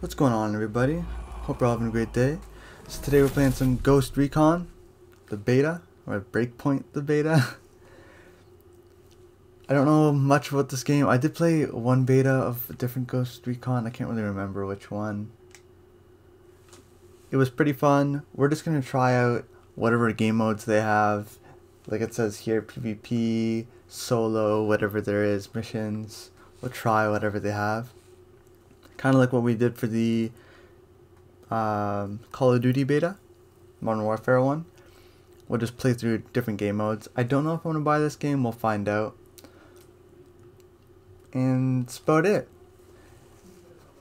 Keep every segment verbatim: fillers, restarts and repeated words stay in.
What's going on, everybody? Hope you're having a great day. So today we're playing some Ghost Recon, the beta, or Breakpoint, the beta. I don't know much about this game. I did play one beta of a different Ghost Recon. I can't really remember which one. It was pretty fun. We're just gonna try out whatever game modes they have. Like it says here, PvP, solo, whatever there is, missions. We'll try whatever they have. Kind of like what we did for the um, Call of Duty beta, Modern Warfare one. We'll just play through different game modes. I don't know if I want to buy this game, we'll find out. And that's about it.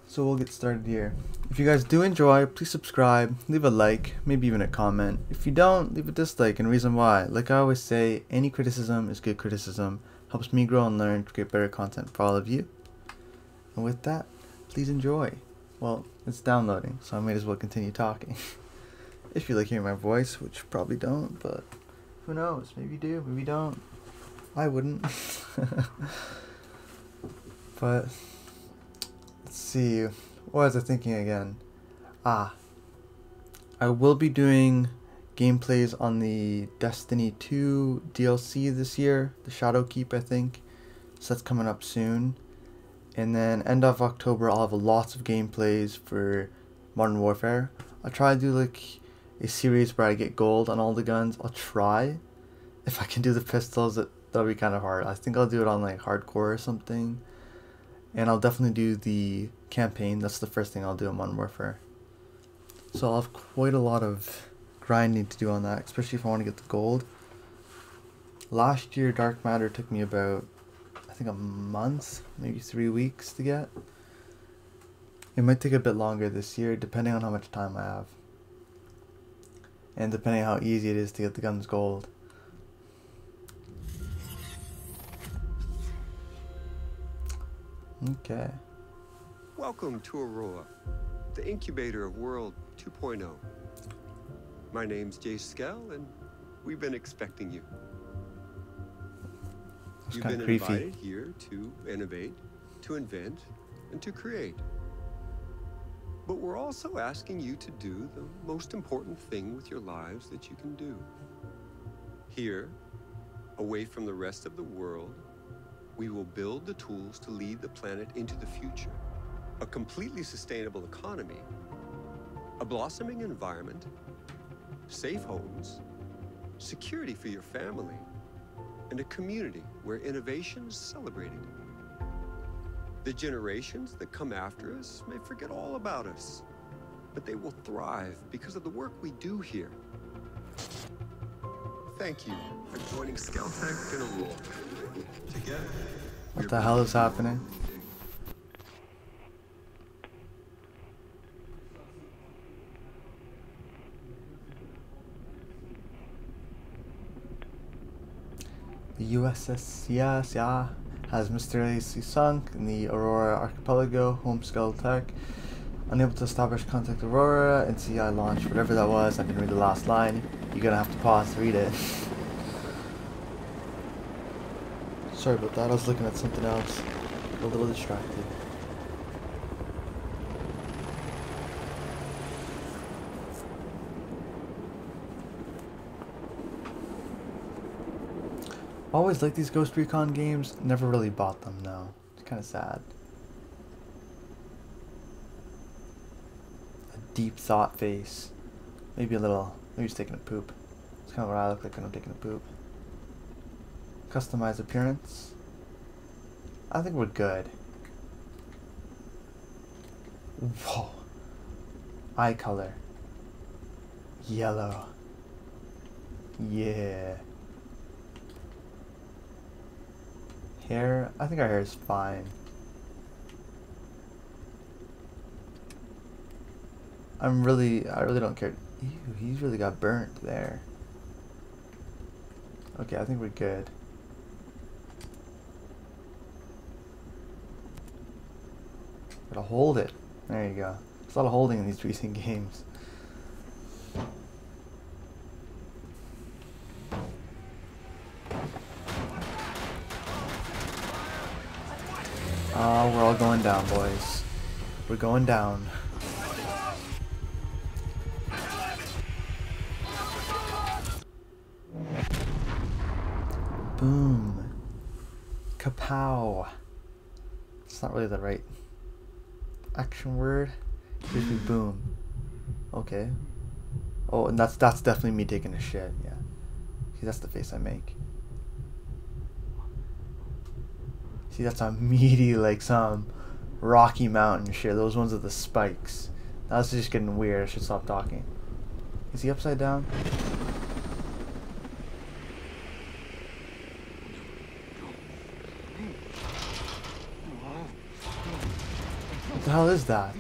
So we'll get started here. If you guys do enjoy, please subscribe, leave a like, maybe even a comment. If you don't, leave a dislike and reason why. Like I always say, any criticism is good criticism. Helps me grow and learn to create better content for all of you. And with that, please enjoy. Well, it's downloading, so I might as well continue talking. If you like hearing my voice, which you probably don't, but who knows? Maybe you do, maybe you don't. I wouldn't. But let's see. What was I thinking again? Ah, I will be doing gameplays on the Destiny two D L C this year, the Shadowkeep, I think. So that's coming up soon. And then end of October, I'll have lots of gameplays for Modern Warfare. I'll try to do like a series where I get gold on all the guns. I'll try. If I can do the pistols, that, that'll be kind of hard. I think I'll do it on like hardcore or something. And I'll definitely do the campaign. That's the first thing I'll do in Modern Warfare. So I'll have quite a lot of grinding to do on that, especially if I want to get the gold. Last year, Dark Matter took me about, I think, a month, maybe three weeks to get. It might take a bit longer this year, depending on how much time I have and depending on how easy it is to get the guns gold. Okay. Welcome to Aurora, the incubator of World two point oh. My name's Jace Skell, and we've been expecting you. It's You've been creepy. Invited here to innovate, to invent, and to create. But we're also asking you to do the most important thing with your lives that you can do. Here, away from the rest of the world, we will build the tools to lead the planet into the future. A completely sustainable economy, a blossoming environment, safe homes, security for your family, and a community where innovation is celebrated. The generations that come after us may forget all about us, but they will thrive because of the work we do here. Thank you for joining Skeltech in Aurora. Together. What the hell is happening? The U S S Siasia has mysteriously sunk in the Aurora Archipelago, home Skeltech. Unable to establish contact Aurora and C I launch, whatever that was. I didn't read the last line. You're gonna have to pause to read it. Sorry about that, I was looking at something else. A little distracted. Always liked these Ghost Recon games, never really bought them though. It's kind of sad. A deep thought face. Maybe a little, maybe just taking a poop. It's kind of what I look like when I'm taking a poop. Customized appearance. I think we're good. Whoa. Eye color. Yellow. Yeah. Hair, I think our hair is fine. I'm really, I really don't care. Ew, he's really got burnt there. Okay, I think we're good. Gotta hold it. There you go. There's a lot of holding in these recent games. Oh, we're all going down, boys. We're going down. Boom. Kapow. It's not really the right action word. Should be boom. Okay. Oh, and that's that's definitely me taking a shit. Yeah. See, that's the face I make. See, that's a meaty, like some Rocky Mountain shit. Those ones with the spikes. That's just getting weird. I should stop talking. Is he upside down? What the hell is that?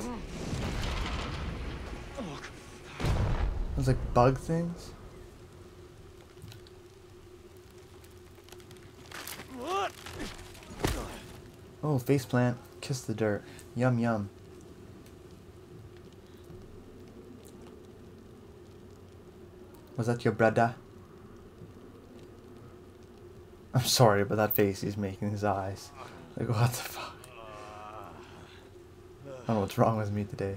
Those like bug things? Oh, faceplant. Kiss the dirt. Yum yum. Was that your brother? I'm sorry, but that face he's making, his eyes. Like, what the fuck? I don't know what's wrong with me today.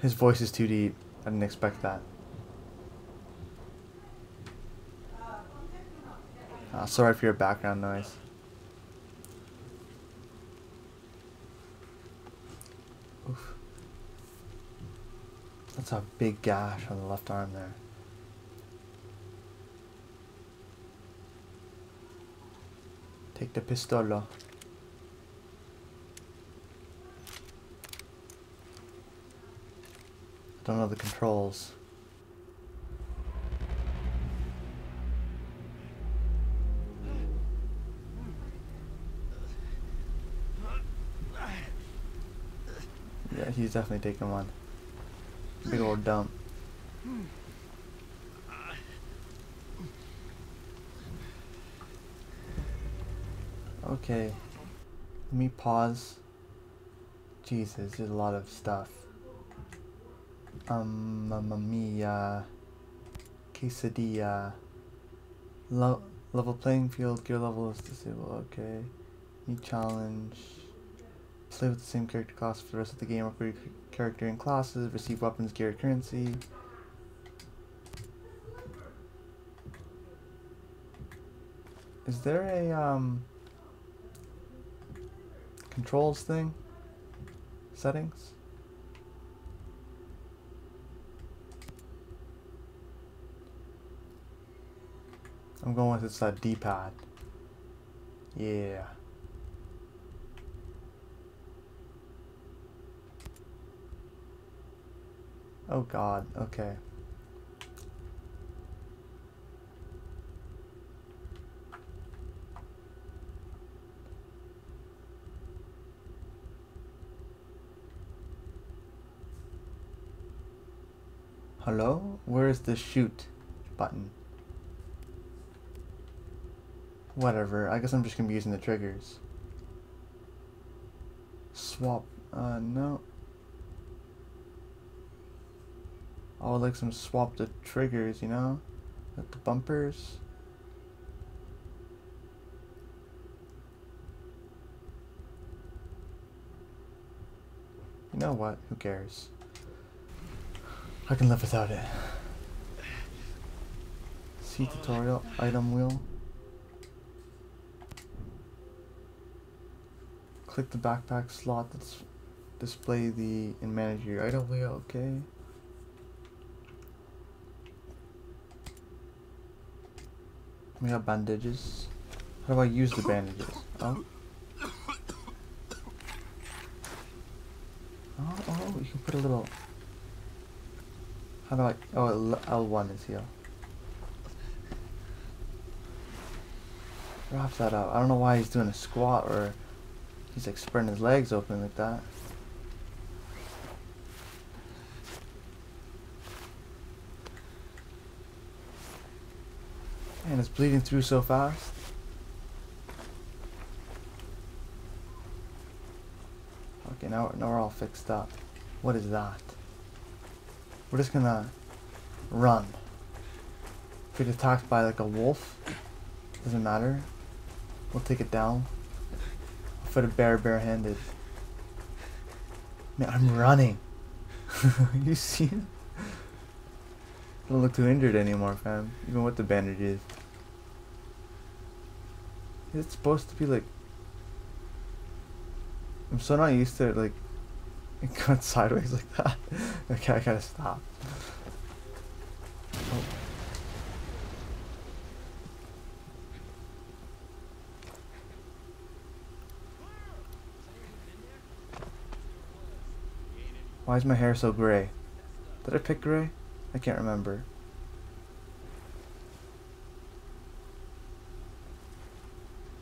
His voice is too deep. I didn't expect that. Ah, sorry for your background noise. Oof. That's a big gash on the left arm there. Take the pistolo. Don't know the controls. Yeah, he's definitely taking one. Big old dump. Okay. Let me pause. Jesus, there's a lot of stuff. Um, mamma mia, quesadilla, Lo level playing field, gear level is disabled, okay, new challenge, play with the same character class for the rest of the game, upgrade character and classes, receive weapons, gear, currency. Is there a, um, controls thing? Settings? I'm going with it's that D-pad. Yeah. Oh God. Okay. Hello? Where is the shoot button? Whatever, I guess I'm just gonna be using the triggers. Swap, uh, no. I would like some swap the triggers, you know? With the bumpers. You know what, who cares? I can live without it. See tutorial, item wheel. Click the backpack slot that's display the and manage your idle wheel. Okay. We have bandages. How do I use the bandages? Oh. Oh, oh, you can put a little. How do I? Oh, L one is here. Wrap that up. I don't know why he's doing a squat or. He's like spreading his legs open like that. Man, it's bleeding through so fast. Okay, now, now we're all fixed up. What is that? We're just gonna run. If we get attacked by like a wolf, doesn't matter. We'll take it down. For the bear barehanded. Man, I'm running. You see it? Don't look too injured anymore, fam. Even with the bandages. It's supposed to be like... I'm so not used to it, like... It got sideways like that. Okay, I gotta stop. Oh. Why is my hair so gray? Did I pick gray? I can't remember.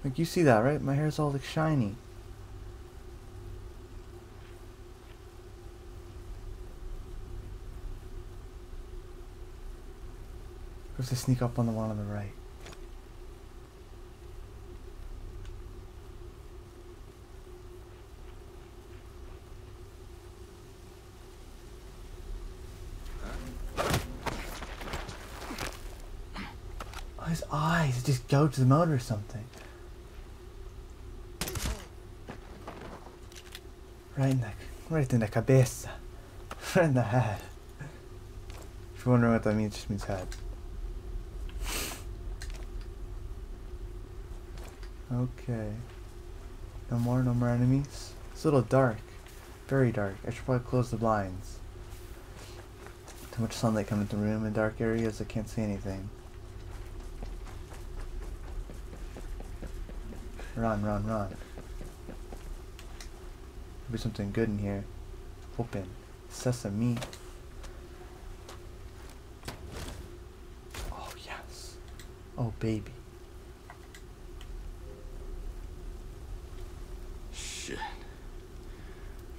Like, you see that, right? My hair's all like shiny. Or to sneak up on the one on the right. His eyes just go to the motor or something. Right in the, right in the cabeza. Right in the head. If you're wondering what that means, it just means head. Okay. No more, no more enemies. It's a little dark. Very dark. I should probably close the blinds. Too much sunlight coming into the room in dark areas, I can't see anything. Run, run, run. There'll be something good in here. Open. Sesame. Oh, yes. Oh, baby. Shit.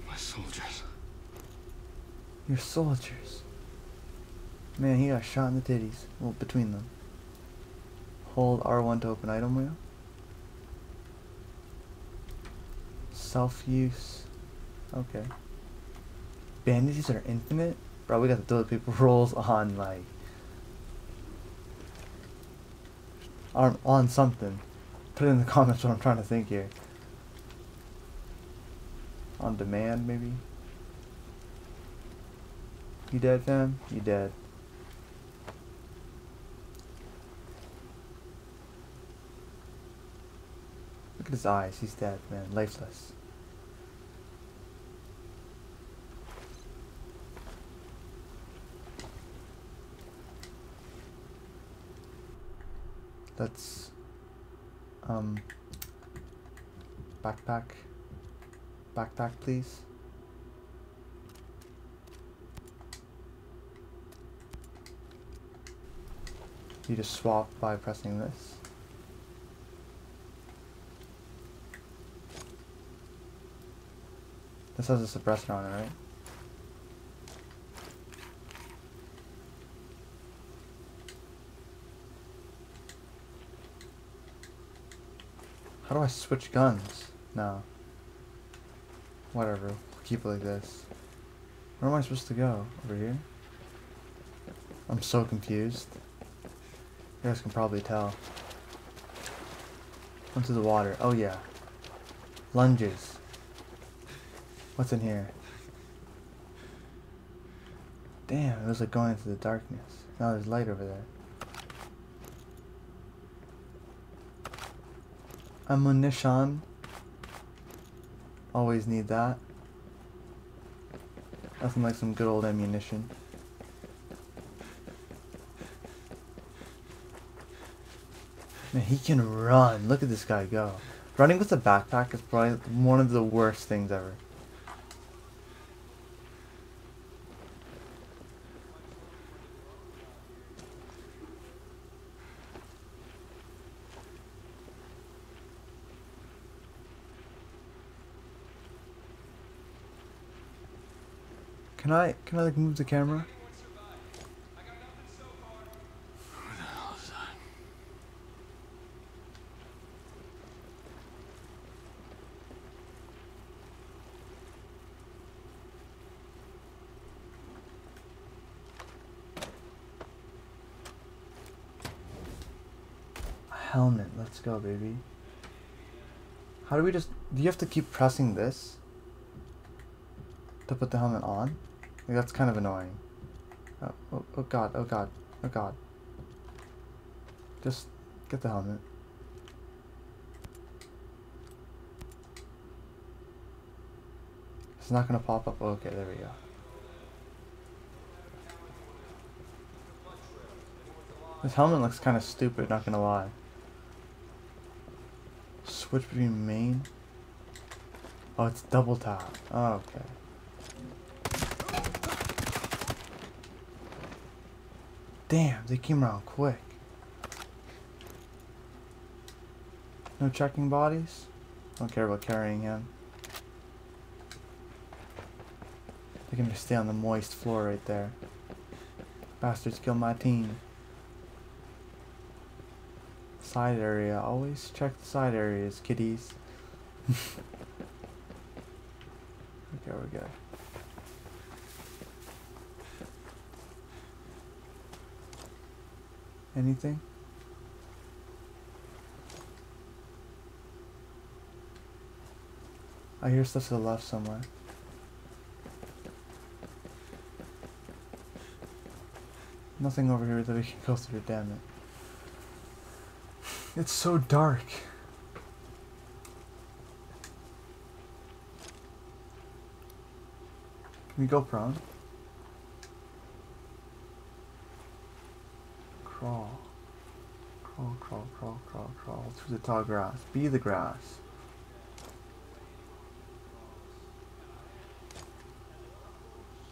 My soldiers. Your soldiers. Man, he got shot in the titties. Well, between them. Hold R one to open item wheel. Self-use. Okay. Bandages are infinite? Bro, we got the toilet paper rolls on, like... On, on something. Put it in the comments what I'm trying to think here. On demand, maybe? You dead, fam? You dead. Look at his eyes. He's dead, man. Lifeless. That's um backpack backpack please. You just swap by pressing this. This has a suppressor on it, right? How do I switch guns? No. Whatever. We'll keep it like this. Where am I supposed to go? Over here? I'm so confused. You guys can probably tell. Into the water. Oh yeah. Lunges. What's in here? Damn, it was like going into the darkness. Now there's light over there. Ammunition. Always need that. Nothing like some good old ammunition. Man, he can run. Look at this guy go. Running with a backpack is probably one of the worst things ever. Can I, can I like move the camera? Who the hell is that? A helmet, let's go, baby. How do we just, do you have to keep pressing this to put the helmet on? Like, that's kind of annoying. Oh, oh, oh god, oh god, oh god. Just get the helmet. It's not gonna pop up. Oh, okay, there we go. This helmet looks kind of stupid, not gonna lie. Switch between main. Oh, it's double tap. Oh, okay. Damn, they came around quick. No checking bodies? Don't care about carrying him. They can just stay on the moist floor right there. Bastards kill my team. Side area. Always check the side areas, kiddies. Okay, we're good. Anything? I hear stuff to the left somewhere. Nothing over here that we can go through, damn it. It's so dark. Can we go prone? Crawl. Crawl, crawl, crawl, crawl, crawl through the tall grass. Be the grass.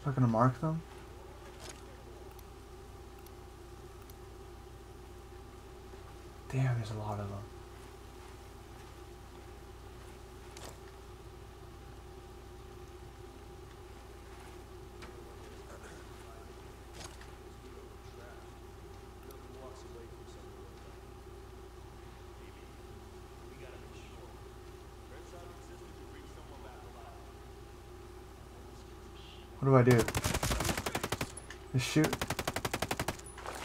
Not gonna mark them? Damn, there's a lot of them. What do I do? Just shoot.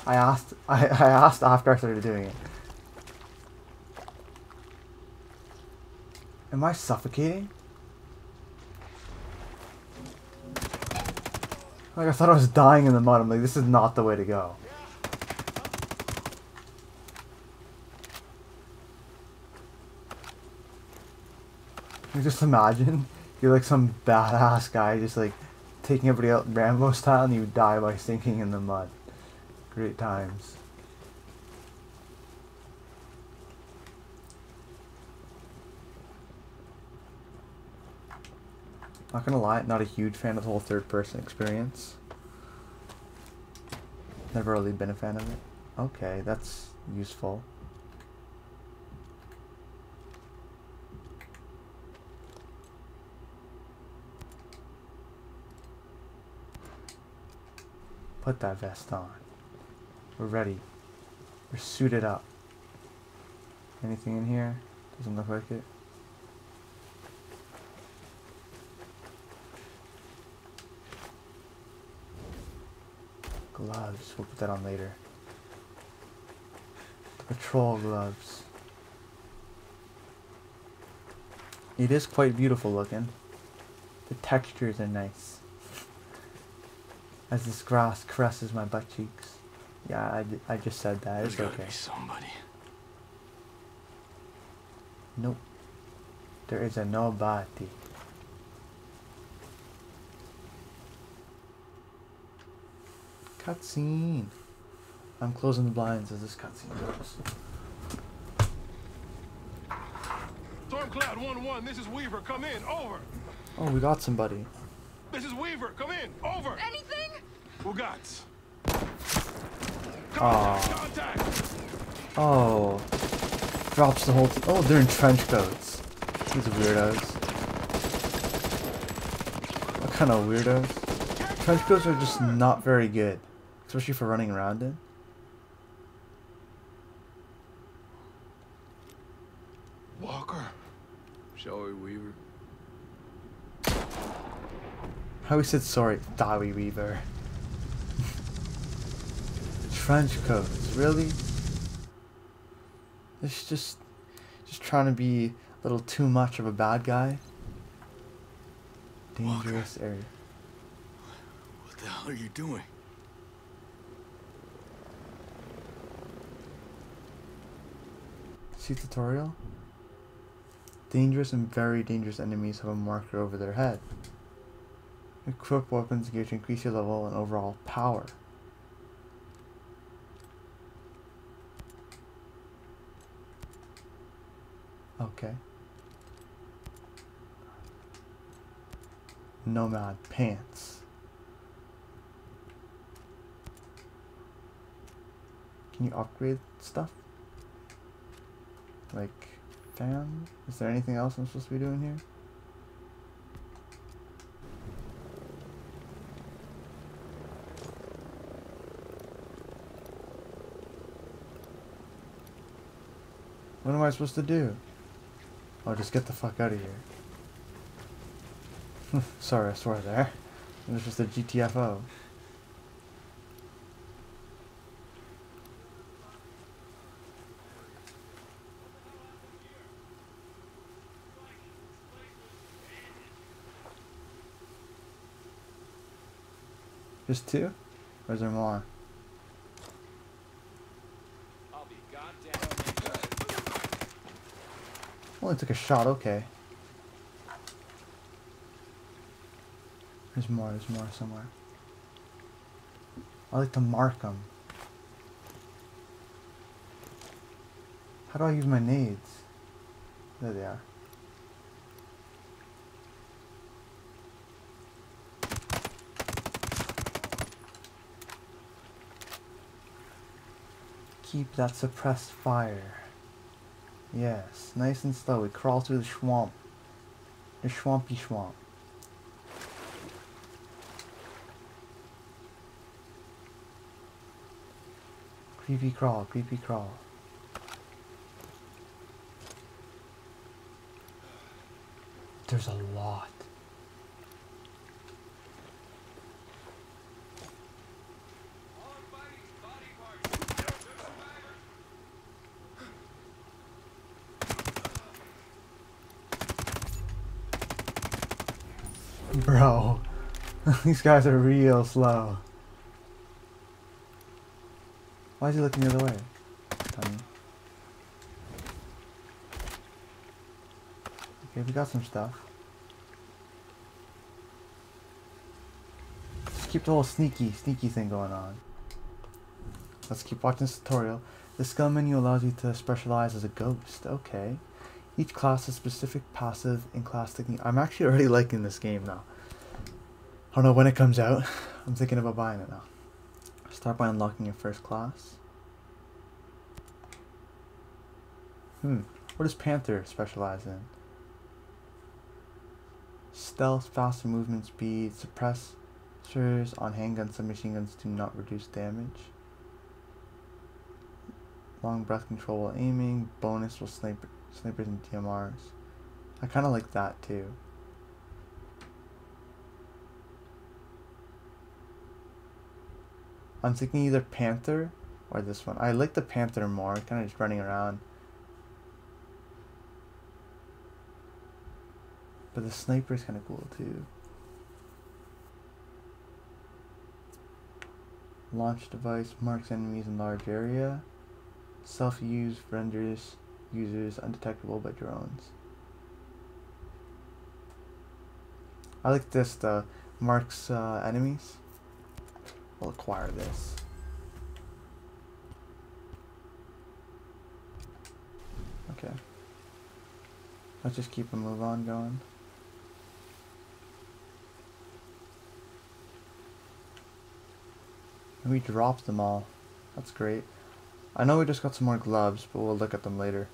I asked I, I asked after I started doing it. Am I suffocating? Like, I thought I was dying in the mud. I'm like, this is not the way to go. Like, just imagine you're like some badass guy just like taking everybody out Rambo style, and you die by sinking in the mud. Great times. Not gonna lie, not a huge fan of the whole third person experience. Never really been a fan of it. Okay, that's useful. Put that vest on. We're ready. We're suited up. Anything in here? Doesn't look like it. Gloves. We'll put that on later. Patrol gloves. It is quite beautiful looking. The textures are nice. As this grass caresses my butt cheeks. Yeah, I, d I just said that. There's it's gotta okay. Be somebody. Nope. There is a nobody. Cutscene. I'm closing the blinds as this cutscene goes. Stormcloud one one, this is Weaver. Come in. Over. Oh, we got somebody. This is Weaver. Come in. Over. Anything? Who got? Contact, contact. Oh. Drops the whole. T oh, they're in trench coats. These weirdos. What kind of weirdos? Trench coats are just not very good, especially for running around in. Walker. Shall we, Weaver? I always said sorry, Dowie Weaver. Trench coats, really? This is just, just trying to be a little too much of a bad guy. Dangerous Walker. Area. What the hell are you doing? Clancy tutorial? Dangerous and very dangerous enemies have a marker over their head. Equip weapons gear to increase your level and overall power. Okay. Nomad pants. Can you upgrade stuff? Like, fam? Is there anything else I'm supposed to be doing here? What am I supposed to do? Oh, just get the fuck out of here. Sorry, I swore there. It was just a G T F O. Just two? Or is there more? Only took a shot, okay. There's more, there's more somewhere. I like to mark them. How do I use my nades? There they are. Keep that suppressed fire. Yes, nice and slow. We crawl through the swamp. The swampy swamp. Creepy crawl, creepy crawl. There's a lot. Bro, these guys are real slow. Why is he looking the other way? Um, okay, we got some stuff. Just keep the whole sneaky, sneaky thing going on. Let's keep watching this tutorial. The skill menu allows you to specialize as a ghost. Okay. Each class has specific passive and class technique. I'm actually already liking this game now. I don't know when it comes out. I'm thinking about buying it now. Start by unlocking your first class. Hmm. What does Panther specialize in? Stealth, faster movement speed, suppressors on handguns, submachine guns do not reduce damage. Long breath control while aiming. Bonus will sniper. Snipers and T M Rs. I kind of like that too. I'm thinking either Panther or this one. I like the Panther more, kind of just running around. But the Sniper is kind of cool too. Launch device marks enemies in large area. Self-use renders users undetectable by drones. I like this, the marks uh, enemies. I'll acquire this. Okay. Let's just keep a move on going. And we dropped them all. That's great. I know we just got some more gloves, but we'll look at them later.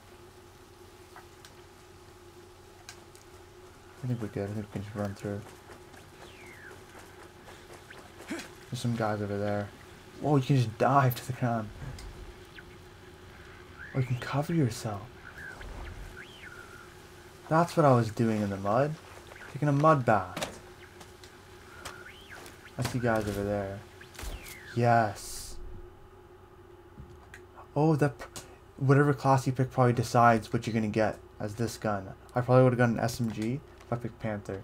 I think we're good. I think we can just run through. There's some guys over there. Whoa, you can just dive to the ground. Or you can cover yourself. That's what I was doing in the mud. Taking a mud bath. I see guys over there. Yes. Oh, that... Whatever class you pick probably decides what you're going to get as this gun. I probably would have gotten an S M G if I picked Panther.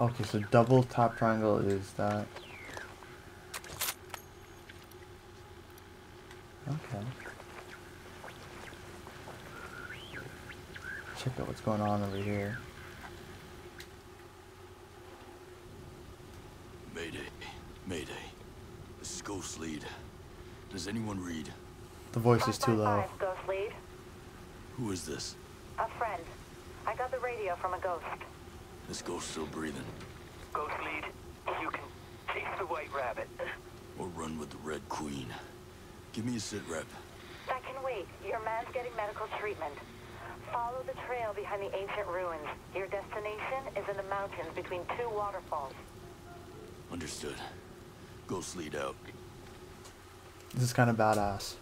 Okay, so double top triangle is that. Okay. Check out what's going on over here. Mayday. Mayday. This is Ghost Lead. Does anyone read? The voice is too low. Ghost Lead. Who is this? A friend. I got the radio from a ghost. This ghost still breathing. Ghost Lead, you can chase the White Rabbit. Or run with the Red Queen. Give me a sit rep. That can wait. Your man's getting medical treatment. Follow the trail behind the ancient ruins. Your destination is in the mountains between two waterfalls. Understood. Ghost Lead out. This is kind of badass.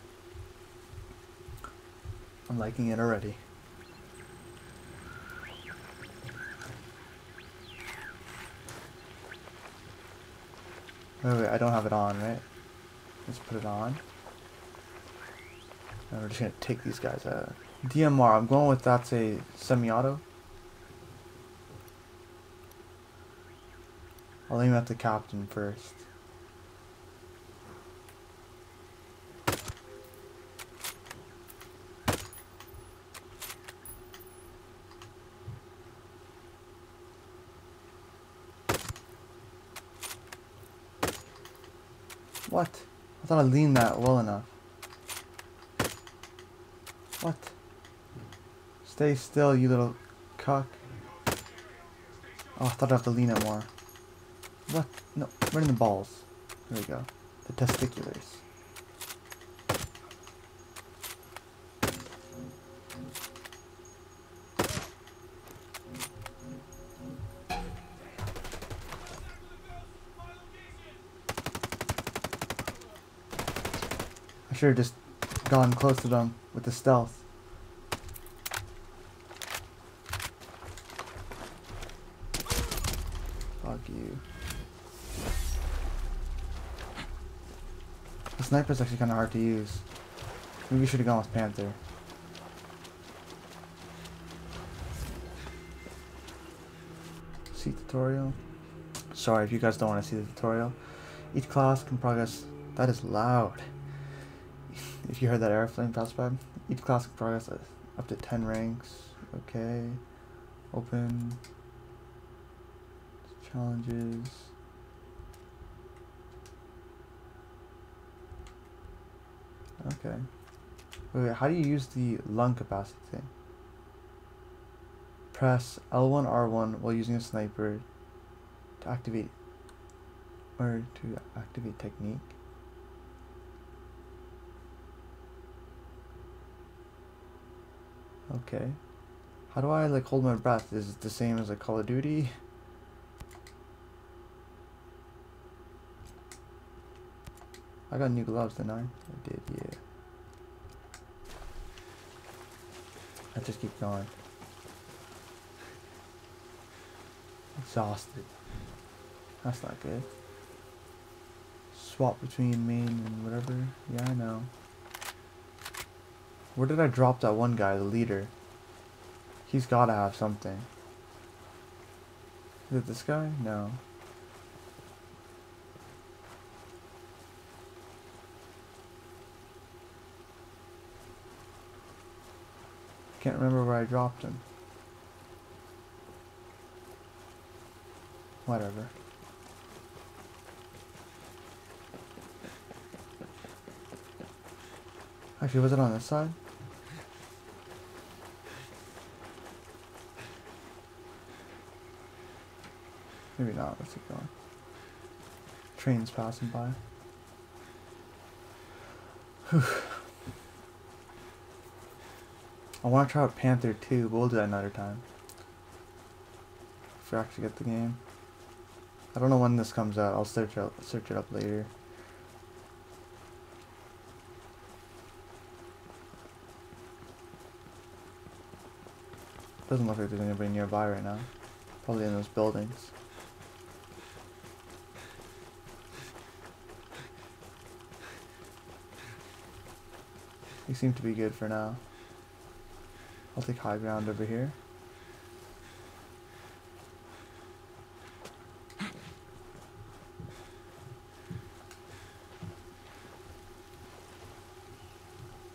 I'm liking it already. Wait, wait, I don't have it on, right? Let's put it on. And we're just gonna take these guys out. D M R, I'm going with that's a semi-auto. I'll aim at the captain first. What? I thought I leaned that well enough. What? Stay still, you little cuck. Oh, I thought I'd have to lean it more. What? No, right in the balls. There we go. The testiculars. I should have just gone close to them with the stealth. Fuck you. The sniper's actually kind of hard to use. Maybe we should have gone with Panther. See tutorial. Sorry if you guys don't want to see the tutorial. Each class can progress. That is loud. If you heard that airplane pass by, each class can progress up to ten ranks. Okay. Open. Challenges. Okay. Wait, wait, how do you use the lung capacity thing? Press L one R one while using a sniper to activate or to activate technique. Okay. How do I like hold my breath? Is it the same as a Call of Duty? I got new gloves, didn't I? I did, yeah. I just keep going. Exhausted. That's not good. Swap between main and whatever. Yeah, I know. Where did I drop that one guy, the leader? He's gotta have something. Is it this guy? No. Can't remember where I dropped him. Whatever. Actually, was it on this side? Maybe not, let's keep going. Train's passing by. Whew. I want to try out Panther too, but we'll do that another time. If we actually get the game. I don't know when this comes out, I'll search it, search it up later. Doesn't look like there's anybody nearby right now. Probably in those buildings. They seem to be good for now. I'll take high ground over here.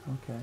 Okay.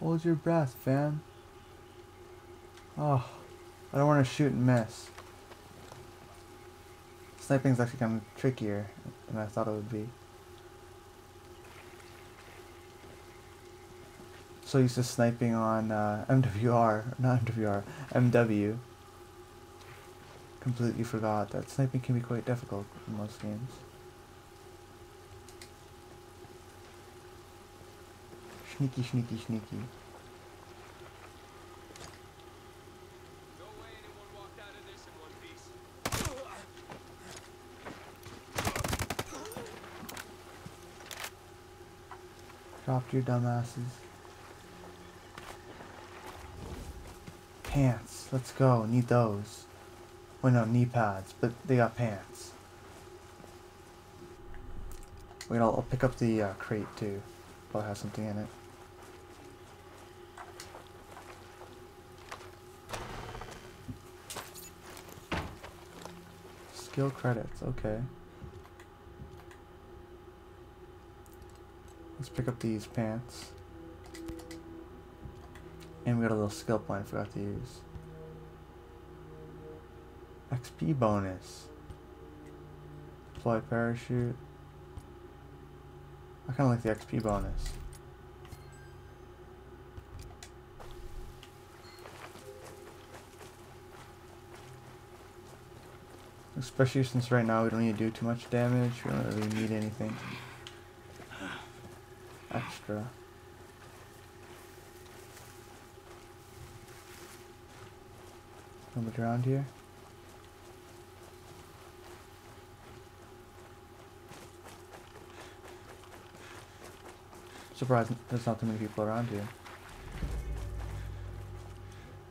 Hold your breath, fam. Oh, I don't want to shoot and miss. Sniping's actually kind of trickier than I thought it would be. So used to sniping on uh, M W R, not M W R, M W. Completely forgot that sniping can be quite difficult in most games. Sneaky, sneaky, sneaky. No way anyone walked out of this in one piece. Dropped your dumbasses. Pants. Let's go. Need those. Well, no, knee pads, but they got pants. Wait, I'll, I'll pick up the uh, crate too. Probably has something in it. Skill credits, okay. Let's pick up these pants. And we got a little skill point I forgot to use. X P bonus. Deploy parachute. I kind of like the X P bonus. Especially since right now we don't need to do too much damage, we don't really need anything extra. How much around here? Surprised there's not too many people around here.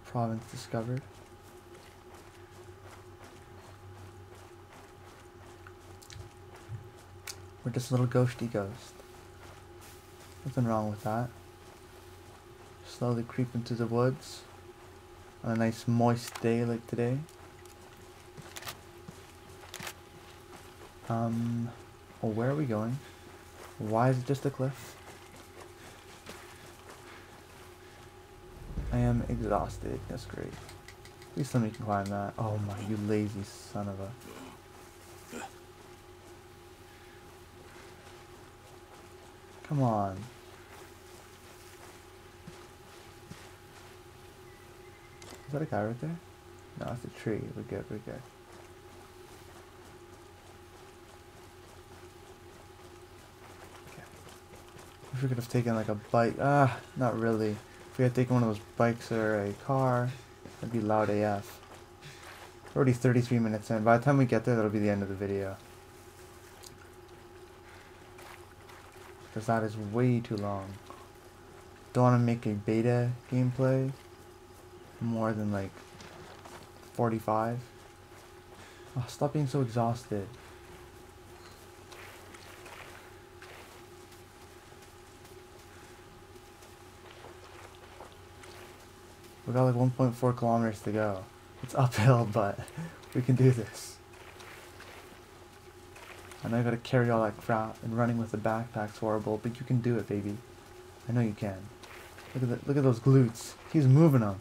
Province discovered. We're just a little ghosty ghost. Nothing wrong with that. Slowly creep into the woods on a nice moist day like today. Um, well, where are we going? Why is it just a cliff? I am exhausted. That's great. At least somebody can climb that. Oh my, you lazy son of a... Come on. Is that a guy right there? No, it's a tree. We're good, we're good. Okay. I wish we could have taken like a bike. Ah, not really. If we had taken one of those bikes or a car, that'd be loud A F. We're already thirty-three minutes in. By the time we get there, that'll be the end of the video. Because that is way too long. Don't want to make a beta gameplay more than like forty-five. Oh, stop being so exhausted. We got like one point four kilometers to go. It's uphill, but we can do this. I know you gotta carry all that crap, and running with the backpack's horrible, but you can do it, baby. I know you can. Look at the, look at those glutes. He's moving them.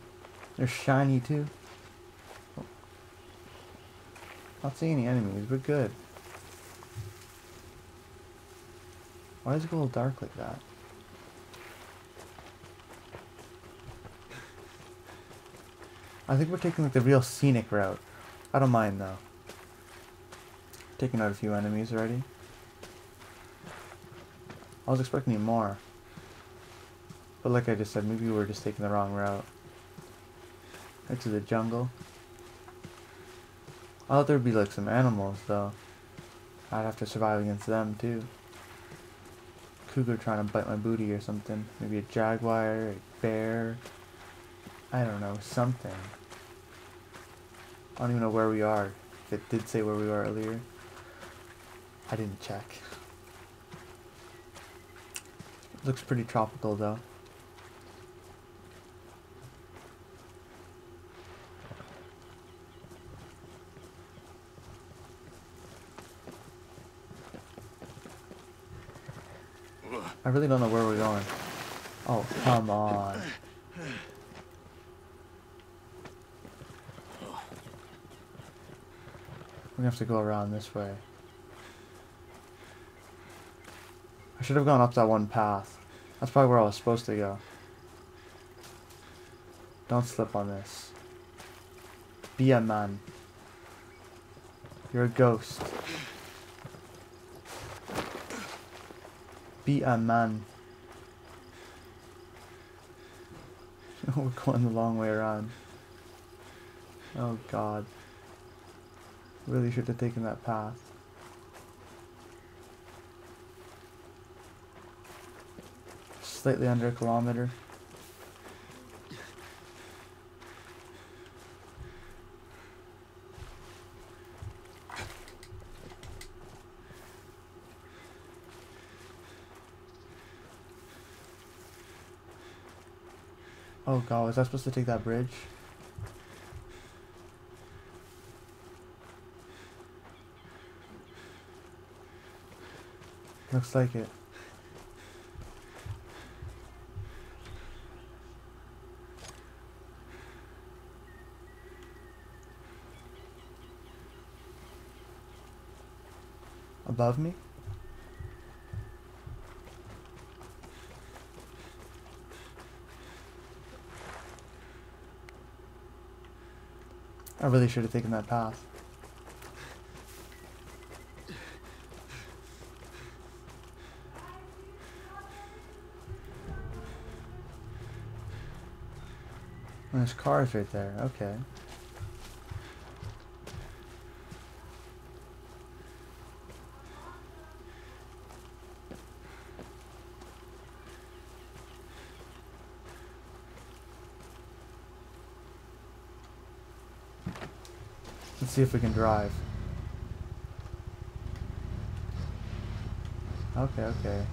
They're shiny too. Oh. Not seeing any enemies. We're good. Why does it go a little dark like that? I think we're taking like the real scenic route. I don't mind though. Taking out a few enemies already. I was expecting more. But like I just said, maybe we were just taking the wrong route. Back to the jungle. I thought there'd be like some animals though. I'd have to survive against them too. Cougar trying to bite my booty or something. Maybe a jaguar, a bear. I don't know, something. I don't even know where we are. It did say where we were earlier. I didn't check. It looks pretty tropical though. I really don't know where we're going. Oh, come on. We have to go around this way. I should have gone up that one path. That's probably where I was supposed to go. Don't slip on this. Be a man. You're a ghost. Be a man. We're going the long way around. Oh god. Really should have taken that path. Slightly under a kilometer. Oh god, was I supposed to take that bridge? Looks like it. Above me? I really should have taken that path. And there's cars right there, okay. Let's see if we can drive. Okay, okay.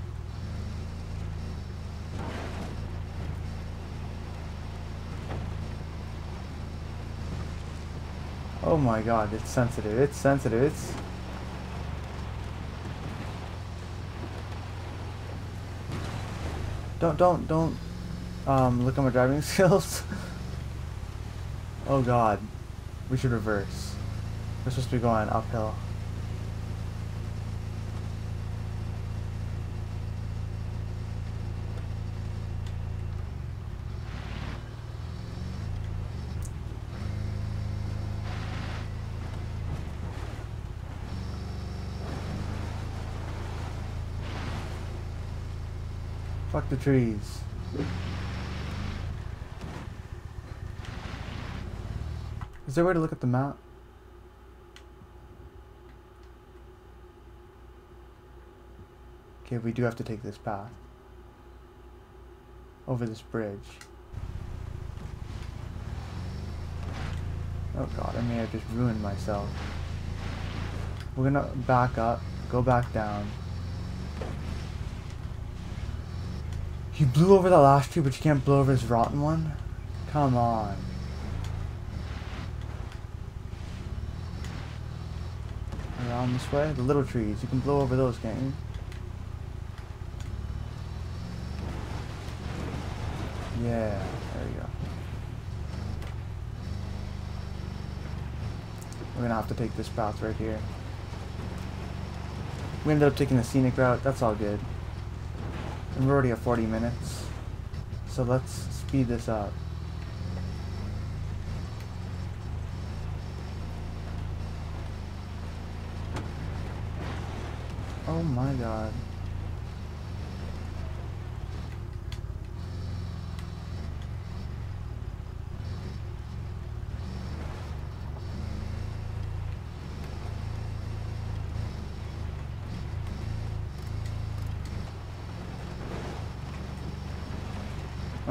Oh my god, it's sensitive, it's sensitive, it's... Don't, don't, don't um, look at my driving skills. Oh god, we should reverse. We're supposed to be going uphill. Fuck the trees. Is there a way to look at the map? Okay, we do have to take this path. Over this bridge. Oh god, I may have just ruined myself. We're gonna back up, go back down. You blew over the last tree, but you can't blow over this rotten one? Come on. Around this way? The little trees. You can blow over those, can't you? Yeah. There you go. We're gonna have to take this path right here. We ended up taking the scenic route. That's all good. And we're already at forty minutes, so let's speed this up. Oh my god.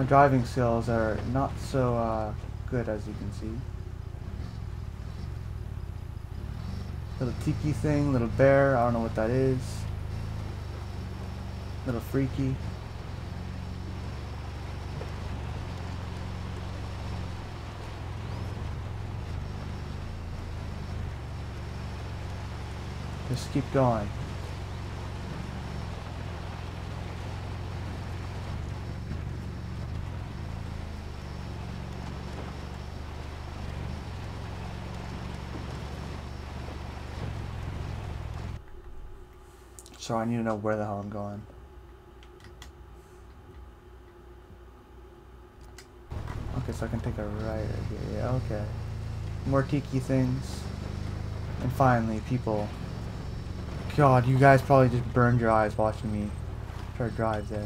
My driving skills are not so uh, good, as you can see. Little tiki thing, little bear, I don't know what that is. Little freaky. Just keep going. So I need to know where the hell I'm going. Okay, so I can take a right right here. Yeah, okay. More tiki things. And finally, people. God, you guys probably just burned your eyes watching me try to drive there.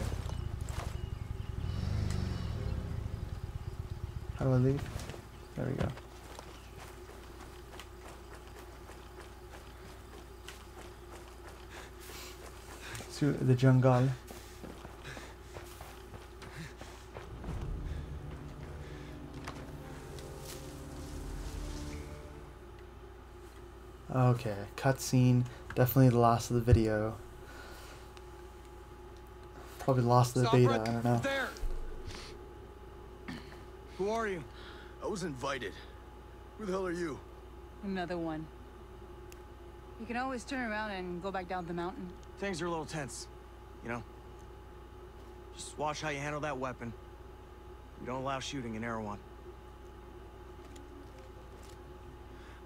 How do I leave? There we go. To the jungle. Okay, cutscene. Definitely the last of the video. Probably lost of the beta. I don't know. There. Who are you? I was invited. Who the hell are you? Another one. You can always turn around and go back down the mountain. Things are a little tense, you know? Just watch how you handle that weapon. We don't allow shooting in Erewhon.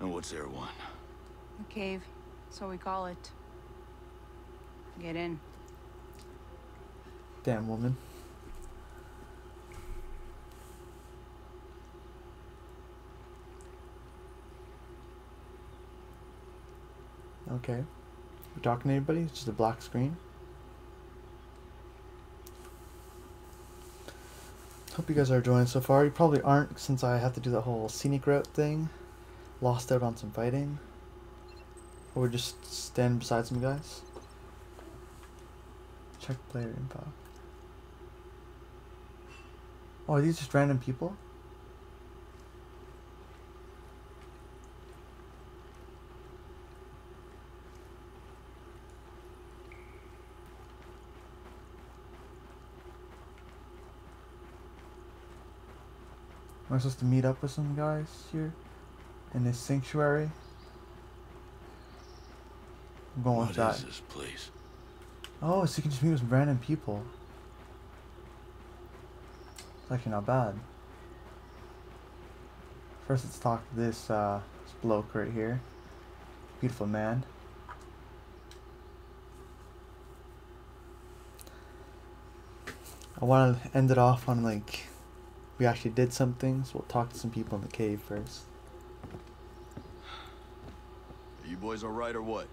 And what's Erewhon? A cave, so we call it. Get in. Damn woman. Okay. We're talking to anybody? It's just a black screen. Hope you guys are enjoying so far. You probably aren't, since I have to do the whole scenic route thing. Lost out on some fighting. Or just stand beside some guys. Check player info. Oh, are these just random people? Am I supposed to meet up with some guys here in this sanctuary? I'm going with that. What is this place? Oh, so you can just meet with random people. It's actually not bad. First, let's talk to this, uh, this bloke right here. Beautiful man. I want to end it off on like. We actually did something, so we'll talk to some people in the cave first. Are you boys alright or what?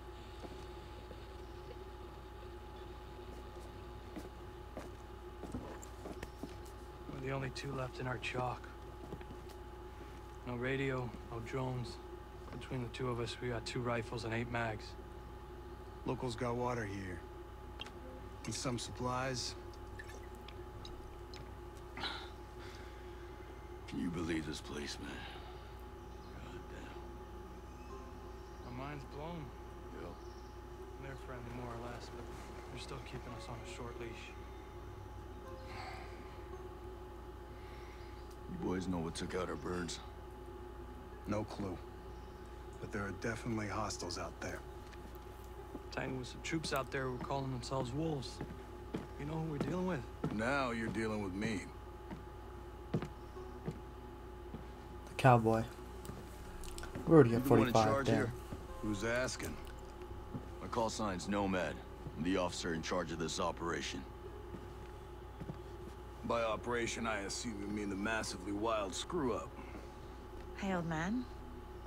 We're the only two left in our chalk. No radio, no drones. Between the two of us, we got two rifles and eight mags. Locals got water here. And some supplies. Can you believe this place, man? Goddamn. My mind's blown. Yep. They're friendly, more or less, but they're still keeping us on a short leash. You boys know what took out our birds? No clue. But there are definitely hostiles out there. Tangled with some troops out there who were calling themselves wolves. You know who we're dealing with? Now you're dealing with me. Cowboy. We're already at forty-five. Damn. Who's asking? My call sign's Nomad. I'm the officer in charge of this operation. By operation, I assume you mean the massively wild screw-up. Hey, old man.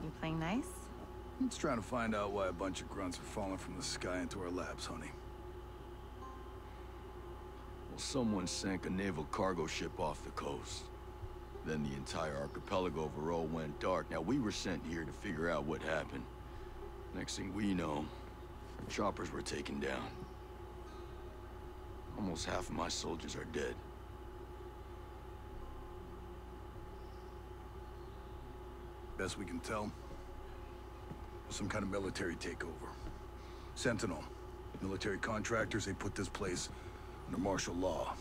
You playing nice? I'm just trying to find out why a bunch of grunts are falling from the sky into our laps, honey. Well, someone sank a naval cargo ship off the coast. Then the entire archipelago of Aurora went dark. Now, we were sent here to figure out what happened. Next thing we know, the choppers were taken down. Almost half of my soldiers are dead. best we can tell. Some kind of military takeover. Sentinel, military contractors, they put this place under martial law,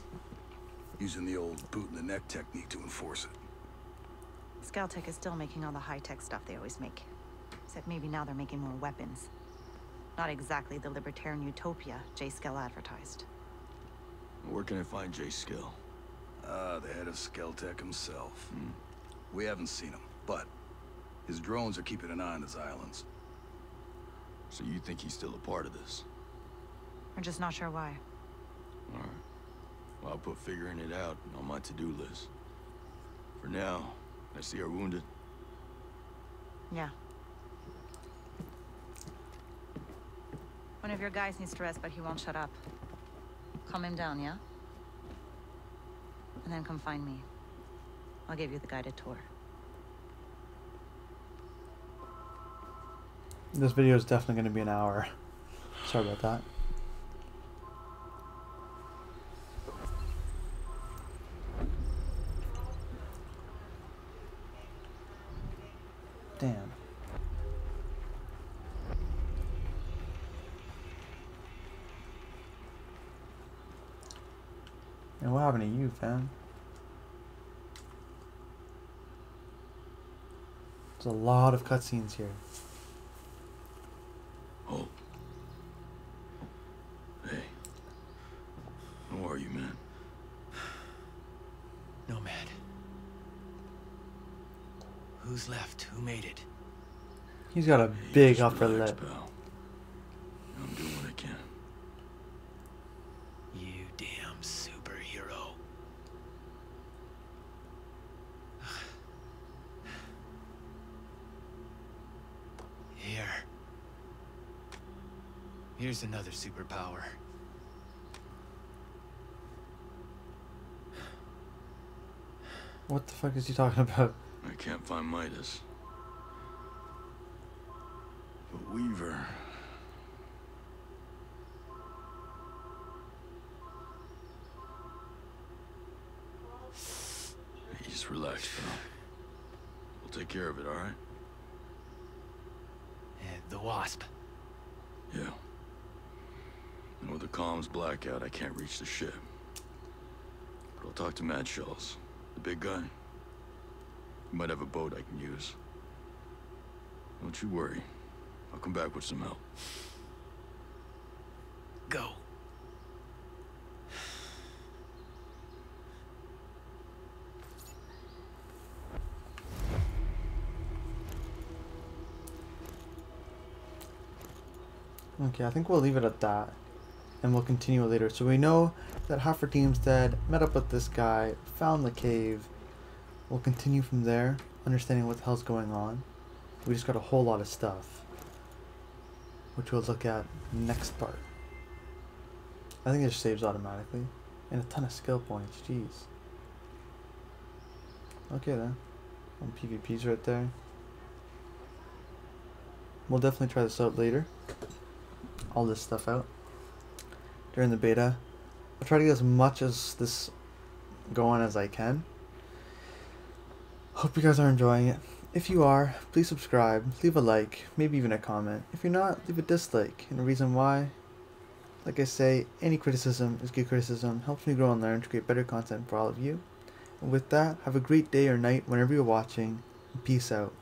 using the old boot-in-the-neck technique to enforce it. Skeltech is still making all the high-tech stuff they always make. Except maybe now they're making more weapons. Not exactly the libertarian utopia Jace Skell advertised. Where can I find Jace Skell? Ah, the head of Skeltech himself. Hmm. We haven't seen him, but his drones are keeping an eye on his islands. So you think he's still a part of this? We're just not sure why. All right. Well, I'll put figuring it out on my to-do list. For now, I see our wounded. Yeah. One of your guys needs to rest, but he won't shut up. Calm him down, yeah? And then come find me. I'll give you the guided tour. This video is definitely going to be an hour. Sorry about that. Damn. And what happened to you, fam? There's a lot of cutscenes here. Oh. Hey. How are you, man? Nomad. Who's left? Who made it? He's got a hey, big upper lip. Pal. I'm doing what I can. You damn superhero. Here. Here's another superpower. What the fuck is he talking about? I can't find Midas. But Weaver... Hey, just relax, bro. We'll take care of it, alright? And the Wasp. Yeah. And with the comms blackout, I can't reach the ship. But I'll talk to Mad Shells, the big guy. You might have a boat I can use. Don't you worry. I'll come back with some help. Go. Okay, I think we'll leave it at that. And we'll continue later. So we know that half our team's dead, met up with this guy, found the cave. We'll continue from there, understanding what the hell's going on. We just got a whole lot of stuff, which we'll look at next part. I think it just saves automatically. And a ton of skill points, jeez. Okay then. One PvP's right there. We'll definitely try this out later. All this stuff out. During the beta. I'll try to get as much as this going as I can. Hope you guys are enjoying it. If you are, please subscribe, leave a like, maybe even a comment. If you're not, leave a dislike. And the reason why, like I say, any criticism is good criticism. Helps me grow and learn to create better content for all of you. And with that, have a great day or night whenever you're watching. Peace out.